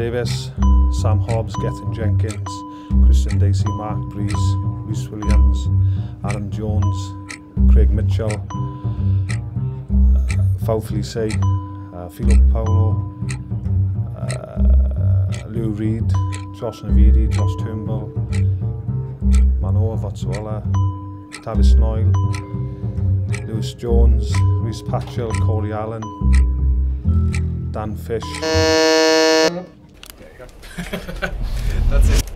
Davis, Sam Hobbs, Gethin Jenkins, Kristen Dacey, Mark Brees, Rhys Williams, Adam Jones, Craig Mitchell, Fowfly Say, Philo Paolo, Lou Reed, Josh Navidi, Josh Turnbull, Manoa Votswola, Tavis Noile, Lewis Jones, Rhys Patchell, Corey Allen, Dan Fish. There you go. That's it.